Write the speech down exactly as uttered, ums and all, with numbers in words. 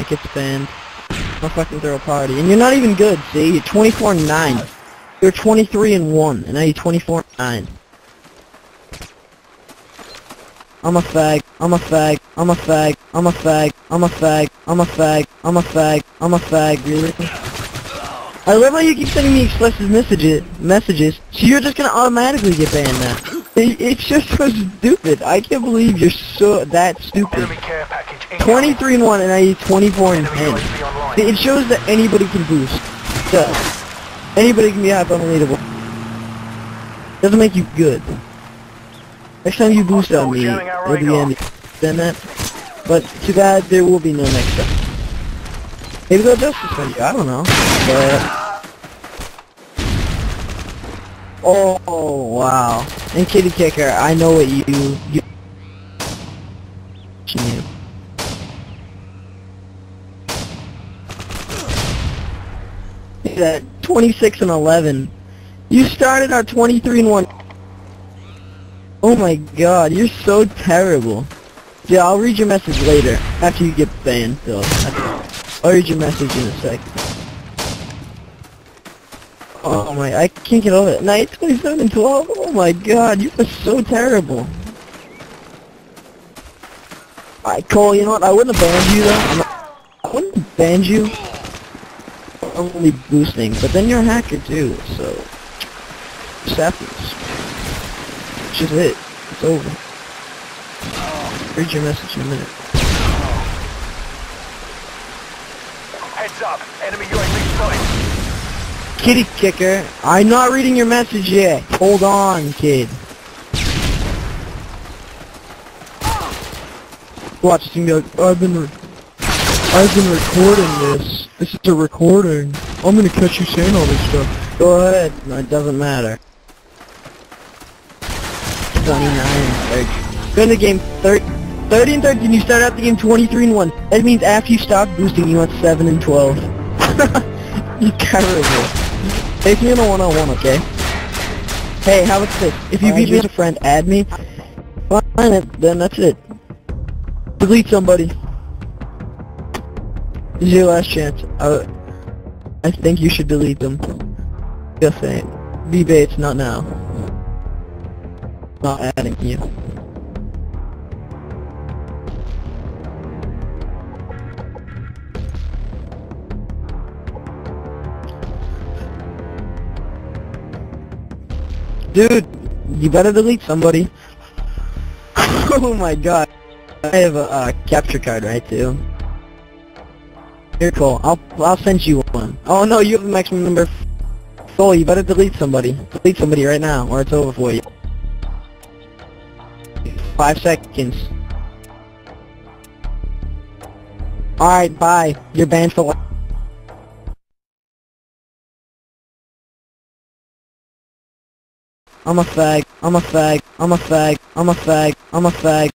account gets banned. I'll fucking throw a party. And you're not even good, see? You're twenty-four and nine. You're twenty-three and one, and now you're twenty-four and nine. I'm a fag, I'm a fag, I'm a fag, I'm a fag, I'm a fag, I'm a fag, I'm a fag, I'm a fag, really? I love how you keep sending me explicit messages, messages, so you're just gonna automatically get banned now. It, it's just so stupid. I can't believe you're so that stupid. twenty-three and one and I twenty-four and ten. It shows that anybody can boost. So, anybody can be hyper-unreadable. Doesn't make you good. Next time you boost on me, it'll be Andy. Then that. But too bad there will be no next time. Maybe they'll just suspend you. I don't know. But oh wow! And Kitty Kicker, I know what you you. you. Look at that, twenty-six and eleven. You started our twenty-three and one. Oh my god, you're so terrible. Yeah, I'll read your message later, after you get banned, Phil. I'll read your message in a sec. Oh my, I can't get over it. Night twenty-seven and twelve? Oh my god, you are so terrible. Alright, Cole, you know what? I wouldn't have banned you, though. I'm not, I wouldn't have banned you. I'm only boosting, but then you're a hacker, too, so... This happens. It's just it. It's over. Read your message in a minute. Heads up, enemy U A V spotted. Kitty Kicker, I'm not reading your message yet. Hold on, kid. Watch this and be like, I've been, re I've been recording this. This is a recording. I'm gonna catch you saying all this stuff. Go ahead. No, it doesn't matter. twenty-nine and thirty. You're in the game thirty, thirty and thirteen. You start out the game twenty-three and one. That means after you stop boosting, you went seven and twelve. You're terrible. Take me in a one-on-one, okay? Hey, how about this? If you beat me as a friend, add me. Fine, then that's it. Delete somebody. This is your last chance. I, I think you should delete them. Just saying. Be baits, not now. Not adding you. Dude, you better delete somebody. Oh my god. I have a uh, capture card right too. Here, Cole. I'll I'll send you one. Oh no, you have the maximum number. Cole, you better delete somebody. Delete somebody right now, or it's over for you. Five seconds. Alright, bye. You're banned for life. I'm a fag. I'm a fag. I'm a fag. I'm a fag. I'm a fag.